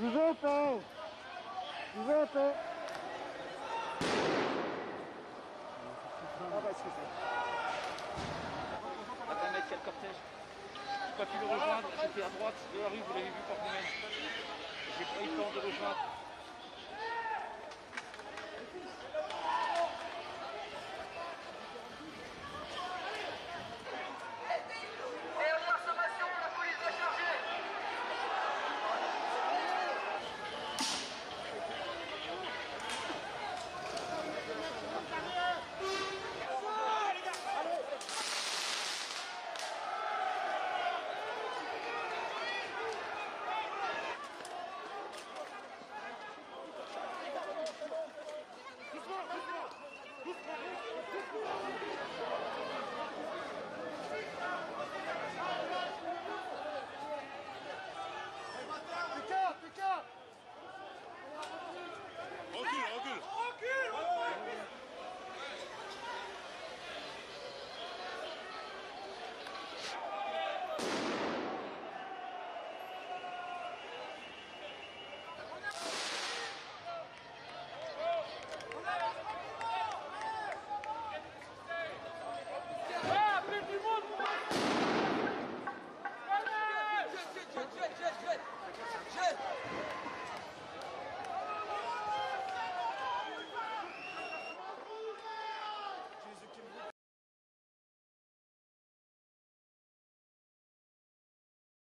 vous entends. Je vous entends. Ah bah excusez-moi. À 20 mètres, il y a le cortège. Je n'ai pas pu le rejoindre, j'étais à droite de la rue, vous l'avez vu par vous-même. J'ai pas eu le temps de rejoindre.